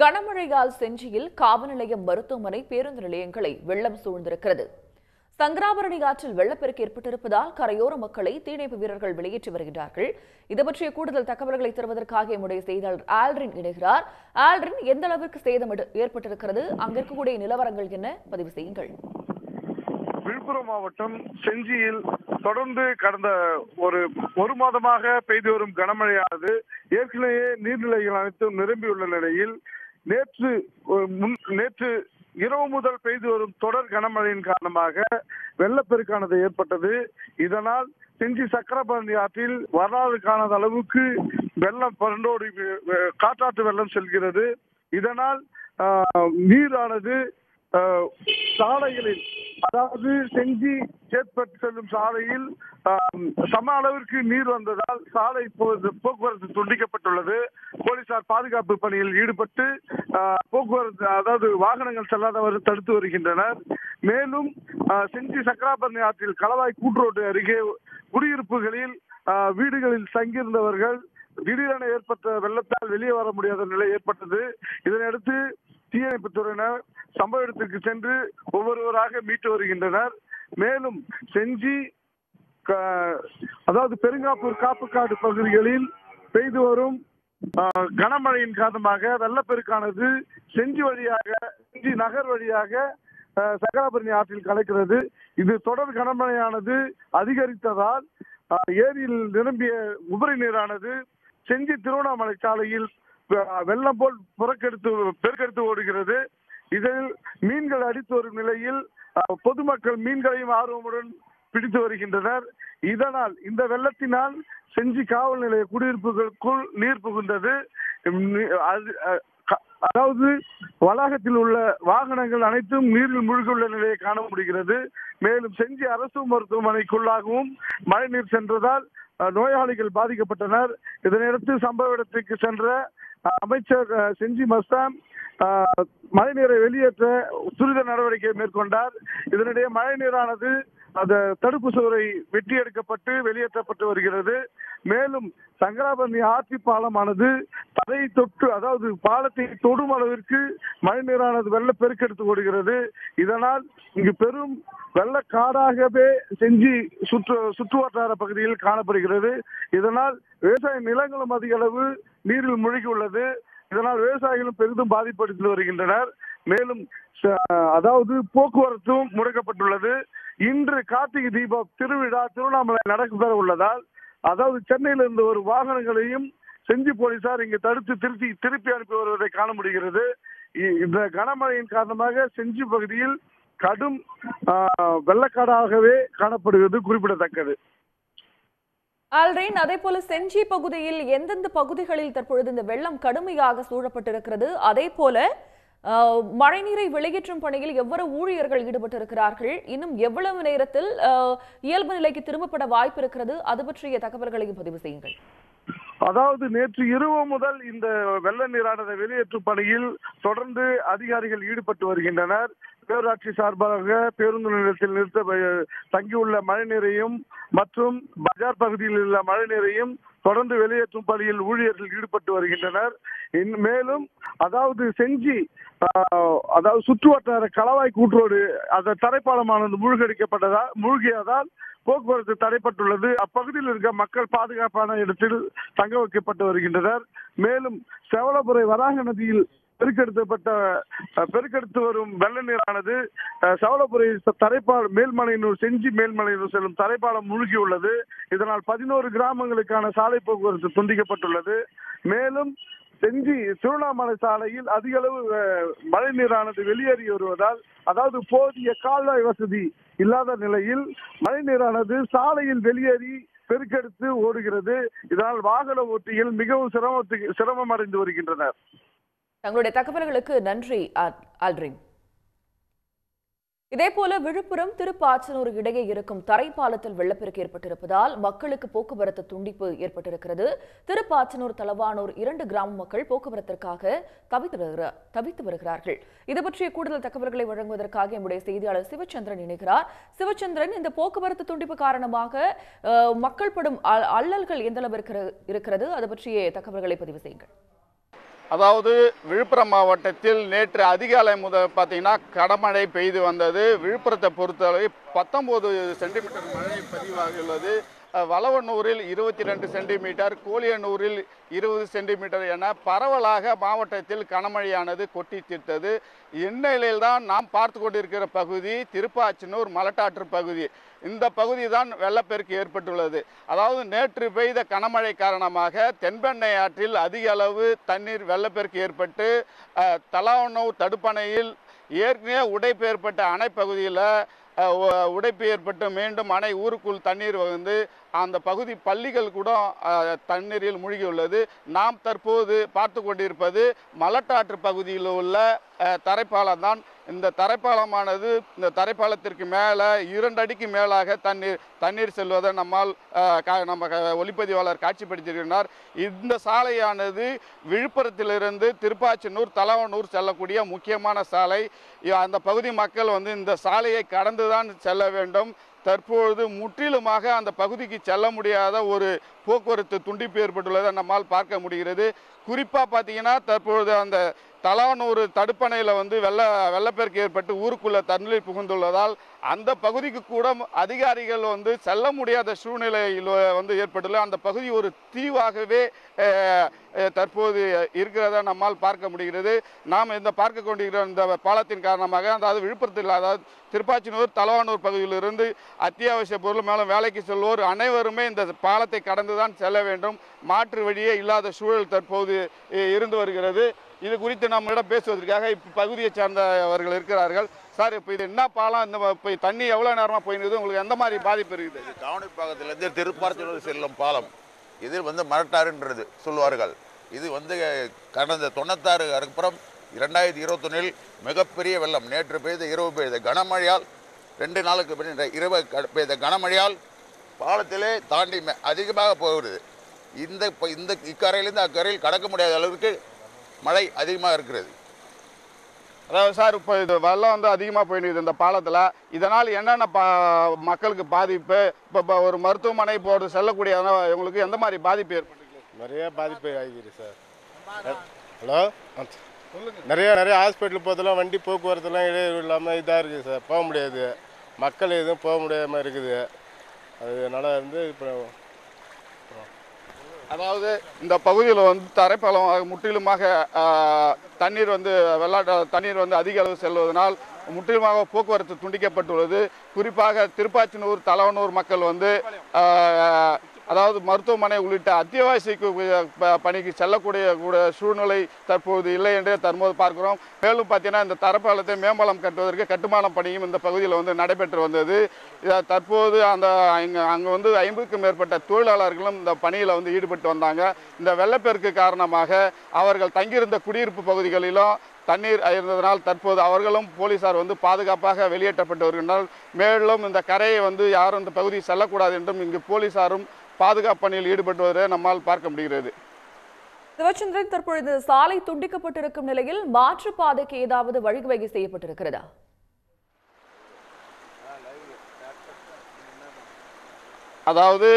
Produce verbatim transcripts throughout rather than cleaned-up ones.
கனமழையால் செஞ்சியில் காவநிலைய மருத்துவமனை பேருந்து நிலையங்களை வெள்ளம் சூழ்ந்திருக்கிறது. சங்கராபரணி ஆற்றில் வெள்ளப்பெருக்கு ஏற்பட்டிருப்பதால் கரையோர மக்களை தீயணைப்பு வீரர்கள் வெளியேற்றி வருகிறார்கள். இது பற்றிய கூடுதல் தகவல்களை தருவதற்காக நம்முடைய செய்தியாளர் ஆல்ரின் இணைகிறார். ஆல்ரின், எந்த அளவிற்கு சேதம் ஏற்பட்டிருக்கிறது, அங்கிருக்கக்கூடிய நிலவரங்கள் என்ன, பதிவு செய்யுங்கள். விழுப்புரம் மாவட்டம் செஞ்சியில் தொடர்ந்து கடந்த ஒரு ஒரு மாதமாக பெய்து வரும் கனமழையானது ஏற்கனவே நீர்நிலைகள் அனைத்தும் நிரம்பியுள்ள நிலையில் நேற்று நேற்று இரவு முதல் பெய்து வரும் தொடர் கனமழையின் காரணமாக வெள்ளப்பெருக்கானது ஏற்பட்டது. இதனால் செஞ்சி சக்கரபரணி ஆற்றில் வரலாறு காணாத அளவுக்கு வெள்ளம் பரண்டோடி காட்டாற்று வெள்ளம் செல்கிறது. இதனால் நீரானது சாலைகளில், அதாவது செஞ்சி சேத்பட்டு செல்லும் சாலையில் சம அளவிற்கு நீர் வந்ததால் சாலை போக்குவரத்து துண்டிக்கப்பட்டுள்ளது. போலீசார் பாதுகாப்பு பணியில் ஈடுபட்டு போக்குவரத்து, அதாவது வாகனங்கள் செல்லாதவரை தடுத்து வருகின்றனர். மேலும் செஞ்சி சக்கராபரணி ஆற்றில் களவாய் கூட்டுரோடு அருகே குடியிருப்புகளில் வீடுகளில் தங்கியிருந்தவர்கள் திடீரென ஏற்பட்ட வெள்ளத்தால் வெளியே வர முடியாத நிலை ஏற்பட்டது. இதனையடுத்து தீயணைப்புத் துறையினர் சம்பவ இடத்திற்கு சென்று ஒவ்வொருவராக மீட்டு வருகின்றனர். மேலும் செஞ்சி, அதாவது பெருங்காப்பூர், காப்புக்காடு பகுதிகளில் பெய்து வரும் கனமழையின் காரணமாக வெள்ளப்பெருக்கானது செஞ்சி வழியாக செஞ்சி நகர் வழியாக சக்கராபரணி ஆற்றில் கலக்கிறது. இது தொடர் கனமழையானது அதிகரித்ததால் ஏரியில் நிரம்பிய உபரி நீரானது செஞ்சி திருவண்ணாமலை சாலையில் வெள்ளம் போல் புறக்கெடுத்து பெருக்கெடுத்து ஓடுகிறது. இதில் மீன்கள் அடித்து வரும் நிலையில் பொதுமக்கள் மீன்களையும் ஆர்வமுடன் பிடித்து வருகின்றனர். இதனால் இந்த வெள்ளத்தினால் செஞ்சி காவல் நிலைய குடியிருப்புகளுக்குள் நீர் புகுந்தது. அதாவது வளாகத்தில் உள்ள வாகனங்கள் அனைத்தும் நீரில் மூழ்கியுள்ள நிலையை காண முடிகிறது. மேலும் செஞ்சி அரசு மருத்துவமனைக்குள்ளாகவும் மழை நீர் சென்றதால் நோயாளிகள் பாதிக்கப்பட்டனர். இதனையடுத்து சம்பவ இடத்திற்கு சென்ற அமைச்சர் செஞ்சி மஸ்தான் மழை நீரை வெளியேற்ற துரித நடவடிக்கை மேற்கொண்டார். இதனிடையே மழை நீரானது அந்த தடுப்பு சுவரை வெட்டி எடுக்கப்பட்டு வெளியேற்றப்பட்டு வருகிறது. மேலும் சங்கராபரணி ஆற்றி பாலமானது தலை தொட்டு, அதாவது பாலத்தை தொடும் அளவிற்கு மழை நீரானது வெள்ள பெருக்கெடுத்து ஓடுகிறது. இதனால் இங்கு பெரும் வெள்ளக்காடாகவே செஞ்சி சுற்று சுற்றுவட்டார பகுதியில் காணப்படுகிறது. இதனால் விவசாய நிலங்களும் அதிக அளவு நீரில் மூழ்கியுள்ளது. இதனால் விவசாயிகளும் பெரிதும் பாதிப்படைந்து வருகின்றனர். மேலும் அதாவது போக்குவரத்தும் முடக்கப்பட்டுள்ளது. இன்று கார்த்திகை தீபம் திருவிழா திருவண்ணாமலை நடக்கப்பெற உள்ளதால், அதாவது சென்னையில் இருந்து ஒரு வாகனங்களையும் செஞ்சி போலீசார் இங்கு தடுத்து திருத்தி திருப்பி அனுப்பி வருவதை காண முடிகிறது. இந்த கனமழையின் காரணமாக செஞ்சி பகுதியில் கடும் வெள்ளக்காடாகவே காணப்படுவது குறிப்பிடத்தக்கது. ஆல்ரெயின், அதே போல செஞ்சி பகுதியில் எந்தெந்த பகுதிகளில் தற்பொழுது இந்த வெள்ளம் கடுமையாக சூழப்பட்டிருக்கிறது, அதே போல மழைநீரை வெளியேற்றும் பணியில் எவ்வளவு ஊழியர்கள் ஈடுபட்டிருக்கிறார்கள், இன்னும் எவ்வளவு நேரத்தில் இயல்பு நிலைக்கு திரும்பப்பட வாய்ப்பு இருக்கிறது, அது பற்றிய தகவல்களையும் பதிவு செய்யுங்கள். அதாவது நேற்று இரவு முதல் இந்த வெள்ள நீரானது வெளியேற்றும் பணியில் தொடர்ந்து அதிகாரிகள் ஈடுபட்டு வருகின்றனர். பேரூராட்சி சார்பாக பேருந்து நிலையத்தில் நிறுத்த தங்கியுள்ள மழைநீரையும் மற்றும் பஜார் பகுதியில் உள்ள மழைநீரையும் தொடர்ந்து வெளியேற்றும் பணியில் ஊழியர்கள் ஈடுபட்டு வருகின்றனர். மேலும் அதாவது செஞ்சி, அதாவது சுற்றுவட்டார களவாய் கூட்டுரோடு அந்த தரைப்பாலமானது மூழ்கடிக்கப்பட்டதா மூழ்கியதால் போக்குவரத்து தடைப்பட்டுள்ளது. அப்பகுதியில் இருக்க மக்கள் பாதுகாப்பான இடத்தில் தங்க வைக்கப்பட்டு வருகின்றனர். மேலும் செவலபுரை வராக நதியில் பெருக்கெடுத்தப்பட்ட பெருக்கெடுத்து வரும் வெள்ள நீரானது செவலபுரை தரைப்பாலம் மேல்மலையினூர் செஞ்சி மேல்மலையினூர் செல்லும் தரைப்பாலம் மூழ்கியுள்ளது. இதனால் பதினோரு கிராமங்களுக்கான சாலை போக்குவரத்து துண்டிக்கப்பட்டுள்ளது. மேலும் செஞ்சி திருவண்ணாமலை சாலையில் அதிக அளவு மழை நீரானது வெளியேறி வருவதால், அதாவது போதிய கால்வாய் வசதி இல்லாத நிலையில் மழை நீரானது சாலையில் வெளியேறி பெருக்கெடுத்து ஓடுகிறது. இதனால் வாகன ஓட்டிகள் மிகவும் சிரமத்துக்கு சிரமம் அடைந்து வருகின்றனர். தங்களுடைய தகவல்களுக்கு நன்றி ஆல்ரின். இதேபோல விழுப்புரம் திருப்பாச்சனூர் இடையே இருக்கும் தரைப்பாலத்தில் வெள்ளப்பெருக்கு ஏற்பட்டிருப்பதால் மக்களுக்கு போக்குவரத்து துண்டிப்பு ஏற்பட்டிருக்கிறது. திருப்பாச்சனூர், தளவானூர் இரண்டு கிராம மக்கள் போக்குவரத்திற்காக தவித்து வருகிறார்கள். இது பற்றிய கூடுதல் தகவல்களை வழங்குவதற்காக நம்முடைய செய்தியாளர் சிவச்சந்திரன் இணைகிறார். சிவச்சந்திரன், இந்த போக்குவரத்து துண்டிப்பு காரணமாக மக்கள் படும் அல்லல்கள் எந்த அளவு இருக்கிறது, அது பற்றிய தகவல்களை பதிவு செய்யுங்கள். அதாவது விழுப்புரம் மாவட்டத்தில் நேற்று அதிகாலை முதல் பார்த்தீங்கன்னா கடமழை பெய்து வந்தது. விழுப்புரத்தை பொறுத்தளவு பத்தொன்பது சென்டிமீட்டர் மழை பதிவாகியுள்ளது. வளவனூரில் இருபத்தி ரெண்டு சென்டிமீட்டர், கோலியனூரில் இருபது சென்டிமீட்டர் என பரவலாக மாவட்டத்தில் கனமழையானது கொட்டி தீர்த்தது. இந்நிலையில்தான் நாம் பார்த்து கொண்டிருக்கிற பகுதி திருப்பாச்சனூர் மலட்டாற்று பகுதி. இந்த பகுதி தான் வெள்ளப்பெருக்கு ஏற்பட்டுள்ளது. அதாவது நேற்று பெய்த கனமழை காரணமாக தென்பெண்ணை ஆற்றில் அதிக அளவு தண்ணீர் வெள்ளப்பெருக்கு ஏற்பட்டு தலாவனூர் தடுப்பணையில் ஏற்கனவே உடைப்பு ஏற்பட்ட அணை பகுதியில் உடைப்பு ஏற்பட்டு மீண்டும் அணை ஊருக்குள் தண்ணீர் வந்து அந்த பகுதி பள்ளிகள் கூட தண்ணீரில் மூழ்கியுள்ளது. நாம் தற்போது பார்த்து கொண்டிருப்பது மலட்டாற்று பகுதியில் உள்ள தரைப்பாலம் தான். இந்த தரைப்பாலமானது இந்த தரைப்பாலத்திற்கு மேலே இரண்டு அடிக்கு மேலாக தண்ணீர் தண்ணீர் செல்வதை நம்மால் நம்ம ஒளிப்பதிவாளர் காட்சிப்படுத்தியிருக்கிறார். இந்த சாலையானது விழுப்புரத்திலிருந்து திருப்பாச்சனூர் தலாவனூர் செல்லக்கூடிய முக்கியமான சாலை. அந்த பகுதி மக்கள் வந்து இந்த சாலையை கடந்துதான் செல்ல வேண்டும். தற்பொழுது முற்றிலுமாக அந்த பகுதிக்கு செல்ல முடியாத ஒரு போக்குவரத்து துண்டிப்பு ஏற்பட்டுள்ளதை நம்மால் பார்க்க முடிகிறது. குறிப்பாக பார்த்தீங்கன்னா தற்பொழுது அந்த தலாவனூர் தடுப்பணையில் வந்து வெள்ள வெள்ளப்பெருக்கு ஏற்பட்டு ஊருக்குள்ளே தண்ணீர் புகுந்துள்ளதால் அந்த பகுதிக்கு கூட அதிகாரிகள் வந்து செல்ல முடியாத சூழ்நிலையில் வந்து ஏற்பட்டுள்ள அந்த பகுதி ஒரு தீவாகவே தற்போது இருக்கிறத நம்மால் பார்க்க முடிகிறது. நாம் இந்த பார்க்க கொண்டிருக்கிற இந்த பாலத்தின் காரணமாக அதாவது விழுப்புரத்தில் அதாவது திருப்பாச்சனூர் தலாவனூர் பகுதியிலிருந்து அத்தியாவசிய பொருள் மேலும் வேலைக்கு செல்வோர் அனைவருமே இந்த பாலத்தை கடந்து தான் செல்ல வேண்டும். மாற்று வழியே இல்லாத சூழல் தற்போது இருந்து வருகிறது. இது குறித்து நம்மளிடம் பேசுவதற்காக இப்போ பகுதியை சார்ந்தவர்கள் இருக்கிறார்கள். சார், இப்போ இது என்ன பாலம், இந்த இப்போ தண்ணி எவ்வளோ நேரமாக போயிடுது, உங்களுக்கு எந்த மாதிரி பாதிப்பு இருக்குது? கவனிப்பாக்கத்திலேருந்து திருப்பாச்சனூர் செல்லும் பாலம் இது வந்து மலட்டாறுன்றது சொல்லுவார்கள். இது வந்து கடந்த தொண்ணூத்தாறு அதுக்கப்புறம் இரண்டாயிரத்தி இருபத்தொன்னில் மிகப்பெரிய வெள்ளம் நேற்று பெய்த இரவு பெய்த கனமழையால் ரெண்டு நாளுக்கு பெய்த இரவு பெய்த கனமழையால் பாலத்திலே தாண்டி அதிகமாக போகிறது. இந்த இந்த இக்கரையிலேருந்து அக்கரையில் கடக்க முடியாத அளவுக்கு மழை அதிகமாக இருக்கிறது. அதாவது சார், இப்போ இது வெள்ளம் வந்து அதிகமாக போயிடுது இந்த பாலத்தில். இதனால் என்னென்ன பா மக்களுக்கு பாதிப்பு, இப்போ இப்போ ஒரு மருத்துவமனை போகிறது செல்லக்கூடிய உங்களுக்கு எந்த மாதிரி பாதிப்பு ஏற்பட்டுருக்கு? நிறைய பாதிப்பு ஆகிடுது சார். ஹலோ, நிறைய நிறைய ஹாஸ்பிட்டல் போகிறதுலாம் வண்டி போக்குவரத்துலாம் இடையூறு இல்லாமல் இதாக இருக்குது சார். போக முடியாது, மக்கள் எதுவும் போக முடியாமல் இருக்குது. அதனால் வந்து இப்போ அதாவது இந்த பகுதியில் வந்து தரைப்பாலம் முற்றிலுமாக தண்ணீர் வந்து வெள்ளாட்ட தண்ணீர் வந்து அதிக அளவு செல்வதனால் முற்றிலுமாக போக்குவரத்து துண்டிக்கப்பட்டுள்ளது. குறிப்பாக திருப்பாச்சனூர் தலாவனூர் மக்கள் வந்து அதாவது மருத்துவமனை உள்ளிட்ட அத்தியாவசிய பணிக்கு செல்லக்கூடிய கூட சூழ்நிலை தற்போது இல்லை என்றே தற்போது பார்க்கிறோம். மேலும் பார்த்தீங்கன்னா இந்த தரைப்பாலத்தை மேம்பாலம் கட்டுவதற்கு கட்டுமான பணியும் இந்த பகுதியில் வந்து நடைபெற்று வந்தது. தற்போது அந்த இங்கே அங்கே வந்து ஐம்பதுக்கும் மேற்பட்ட தொழிலாளர்களும் இந்த பணியில் வந்து ஈடுபட்டு வந்தாங்க. இந்த வெள்ளப்பெருக்கு காரணமாக அவர்கள் தங்கியிருந்த குடியிருப்பு பகுதிகளிலும் தண்ணீர் இருந்ததனால் தற்போது அவர்களும் போலீசார் வந்து பாதுகாப்பாக வெளியேற்றப்பட்டு வருகின்றனர். மேலும் இந்த கரையை வந்து யாரும் இந்த பகுதியை செல்லக்கூடாது என்றும் இங்கு போலீசாரும் பாதுகாப்பு பணியில் ஈடுபட்டு வருவதை நம்மால் பார்க்க முடிகிறது. சிவச்சந்திரன், தற்பொழுது சாலை துண்டிக்கப்பட்டிருக்கும் நிலையில் மாற்று பாதைக்கு ஏதாவது வழிவகை செய்யப்பட்டிருக்கிறதா? அதாவது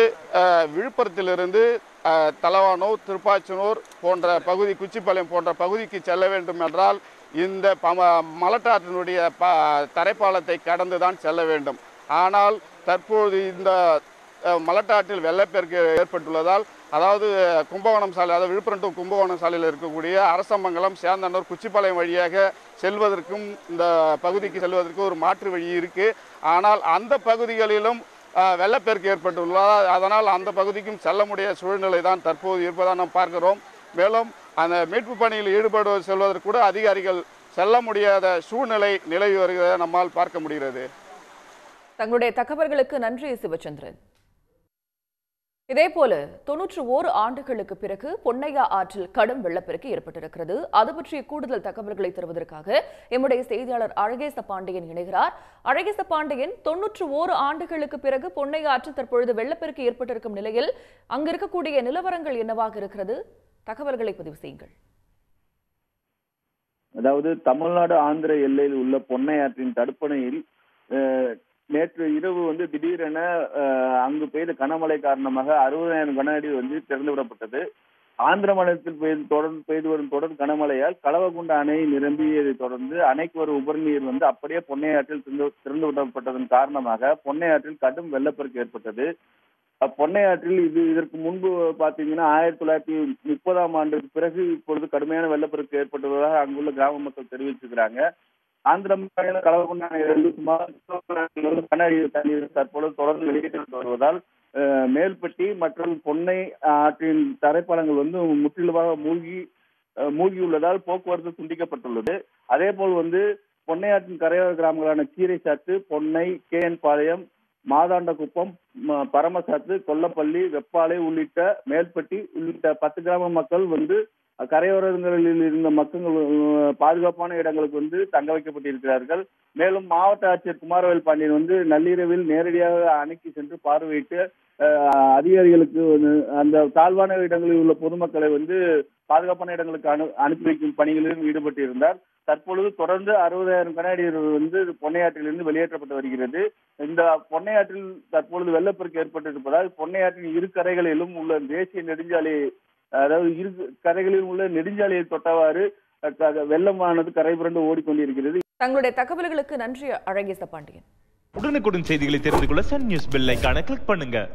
விழுப்புரத்திலிருந்து தலாவனூர் திருப்பாச்சனூர் போன்ற பகுதி குச்சிப்பாளையம் போன்ற பகுதிக்கு செல்ல வேண்டும் என்றால் இந்த மலட்டாற்றினுடைய ப தரைப்பாலத்தை கடந்து தான் செல்ல வேண்டும். ஆனால் தற்போது இந்த மலட்டாற்றில் வெள்ளப்பெருக்கு ஏற்பட்டுள்ளதால் அதாவது கும்பகோணம் சாலை அதாவது விழுப்புரம் டு கும்பகோணம் சாலையில் இருக்கக்கூடிய அரசமங்கலம் சேந்தனூர் குச்சிப்பாளையம் வழியாக செல்வதற்கும் இந்த பகுதிக்கு செல்வதற்கு ஒரு மாற்று வழி இருக்குது. ஆனால் அந்த பகுதிகளிலும் வெள்ளப்பெருக்கு ஏற்பட்டுள்ளதால் அதனால் அந்த பகுதிக்கும் செல்ல முடியாத சூழ்நிலை தான் தற்போது இருப்பதாக நாம் பார்க்கிறோம். மேலும் அந்த மீட்பு பணியில் ஈடுபடுவது செல்வதற்கு கூட அதிகாரிகள் செல்ல முடியாத சூழ்நிலை நிலவி வருகிறதை நம்மால் பார்க்க முடிகிறது. தங்களுடைய தகவல்களுக்கு நன்றி சிவச்சந்திரன். இதேபோல தொன்னூற்று ஓரு ஆண்டுகளுக்கு பிறகு பொன்னையா ஆற்றில் கடும் வெள்ளப்பெருக்கு ஏற்பட்டிருக்கிறது. அது பற்றிய கூடுதல் தகவல்களை தருவதற்காக எம்முடைய செய்தியாளர் அழகேச பாண்டியன் இணைகிறார். அழகேச பாண்டியன், தொன்னூற்று ஓரு ஆண்டுகளுக்கு பிறகு பொன்னையா ஆற்றில் தற்பொழுது வெள்ளப்பெருக்கு ஏற்பட்டிருக்கும் நிலையில் அங்கிருக்கக்கூடிய நிலவரங்கள் என்னவாக இருக்கிறது, தகவல்களை பதிவு செய்யுங்கள். அதாவது தமிழ்நாடு ஆந்திர எல்லையில் உள்ள பொன்னையாற்றின் தடுப்பணையில் நேற்று இரவு வந்து திடீரென அங்கு பெய்த கனமழை காரணமாக அறுபதாயிரம் கன அடி வந்து திறந்து விடப்பட்டது. आंध्र मानूर कनमया कलवकुंड अणை निरंबियதை அணைக்கு ஒரு உபரிநீர் வந்து அப்படியே பொன்னை ஆற்றில் திறந்து விடப்பட்டதன் காரணமாக பொன்னை ஆற்றில் கடும் வெள்ளப்பெருக்கு ஏற்பட்டது. பொன்னை ஆற்றில் இது இதற்கு முன்பு பாத்தீங்கன்னா ஆயிரத்தி தொள்ளாயிரத்தி முப்பதாம் ஆண்டுக்கு பிறகு இப்பொழுது கடுமையான வெள்ளப்பெருக்கு ஏற்பட்டுள்ளதாக அங்குள்ள கிராம மக்கள் தெரிவிச்சிருக்கிறாங்க. ஆந்திர மாநில கலவகுண்டா அணையிலிருந்து சுமார் கனஅடி தண்ணீர் தற்பொழுது தொடர்ந்து வெளியேற்றப்பட்டு வருவதால் மேல்பட்டி மற்றும் பொன்னை ஆற்றின் தரைப்பழங்கள் வந்து முற்றிலுமாக மூழ்கி மூழ்கியுள்ளதால் போக்குவரத்து துண்டிக்கப்பட்டுள்ளது. அதே போல் வந்து பொன்னை ஆற்றின் கரையோர கிராமங்களான கீரைச்சாத்து, பொன்னை, கே என் பாளையம், மாதாண்டகுப்பம், பரமசாத்து, கொல்லப்பள்ளி, வெப்பாலை உள்ளிட்ட மேல்பட்டி உள்ளிட்ட பத்து கிராம மக்கள் வந்து கரையோரங்களில் இருந்த மக்கள் பாதுகாப்பான இடங்களுக்கு வந்து தங்க வைக்கப்பட்டிருக்கிறார்கள். மேலும் மாவட்ட ஆட்சியர் குமாரவேல் பாண்டியன் வந்து நள்ளிரவில் நேரடியாக அணைக்கு சென்று பார்வையிட்டு அதிகாரிகளுக்கு அந்த தாழ்வான இடங்களில் உள்ள பொதுமக்களை வந்து பாதுகாப்பான இடங்களுக்கு அனு அனுப்பி வைக்கும் பணிகளிலும் ஈடுபட்டிருந்தார். தற்பொழுது தொடர்ந்து அறுபதாயிரம் கனஅடிகள் வந்து பொன்னையாற்றிலிருந்து வெளியேற்றப்பட்டு வருகிறது. இந்த பொன்னையாற்றில் தற்பொழுது வெள்ளப்பெருக்கு ஏற்பட்டிருப்பதால் பொன்னையாற்றின் இரு கரைகளிலும் உள்ள தேசிய நெடுஞ்சாலை, அதாவது இரு கரைகளில் உள்ள நெடுஞ்சாலையை தொட்டவாறு வெள்ளமானது கரைபுரண்டு ஓடிக்கொண்டிருக்கிறது. தங்களுடைய தகவல்களுக்கு நன்றி அழகேச பாண்டியன். உடனுக்குடன் செய்திகளை தெரிந்து கொள்ள சன் நியூஸ் பெல் ஐகானை கிளிக் பண்ணுங்க.